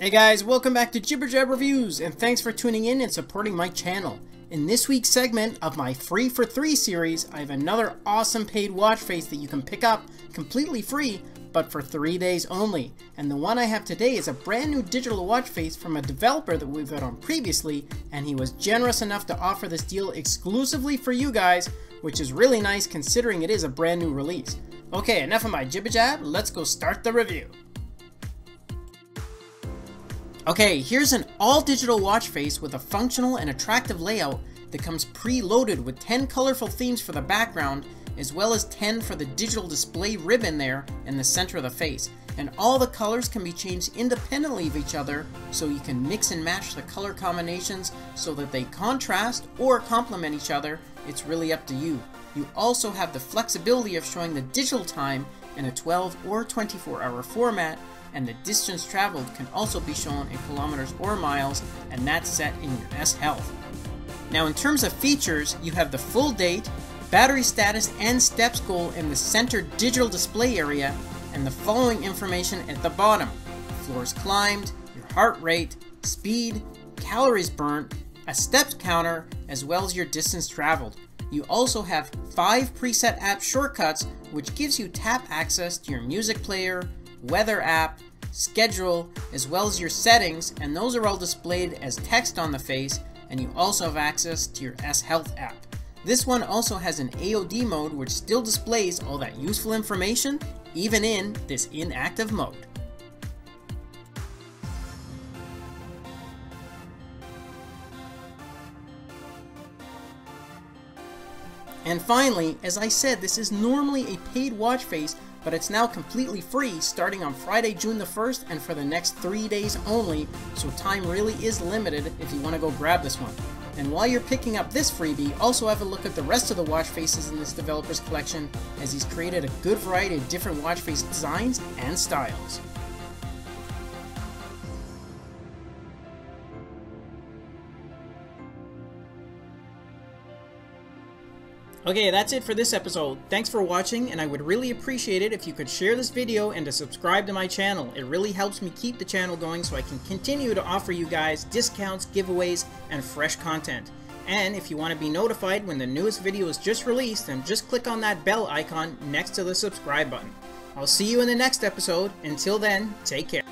Hey guys, welcome back to Jibber Jab Reviews, and thanks for tuning in and supporting my channel. In this week's segment of my Free for Three series, I have another awesome paid watch face that you can pick up completely free, but for 3 days only. And the one I have today is a brand new digital watch face from a developer that we've had on previously, and he was generous enough to offer this deal exclusively for you guys, which is really nice considering it is a brand new release. Okay, enough of my jibber jab, let's go start the review. Okay, here's an all-digital watch face with a functional and attractive layout that comes pre-loaded with 10 colorful themes for the background, as well as 10 for the digital display ribbon there in the center of the face. And all the colors can be changed independently of each other, so you can mix and match the color combinations so that they contrast or complement each other. It's really up to you. You also have the flexibility of showing the digital time in a 12 or 24-hour format, and the distance traveled can also be shown in kilometers or miles, and that's set in your S Health. Now in terms of features, you have the full date, battery status and steps goal in the center digital display area, and the following information at the bottom: floors climbed, your heart rate, speed, calories burnt, a steps counter, as well as your distance traveled. You also have 5 preset app shortcuts, which gives you tap access to your music player, weather app, schedule, as well as your settings, and those are all displayed as text on the face, and you also have access to your S Health app. This one also has an AOD mode, which still displays all that useful information, even in this inactive mode. And finally, as I said, this is normally a paid watch face, but it's now completely free starting on Friday, June the 1st, and for the next 3 days only, so time really is limited if you want to go grab this one. And while you're picking up this freebie, also have a look at the rest of the watch faces in this developer's collection, as he's created a good variety of different watch face designs and styles. Okay, that's it for this episode. Thanks for watching, and I would really appreciate it if you could share this video and to subscribe to my channel. It really helps me keep the channel going so I can continue to offer you guys discounts, giveaways, and fresh content. And if you want to be notified when the newest video is just released, then just click on that bell icon next to the subscribe button. I'll see you in the next episode. Until then, take care.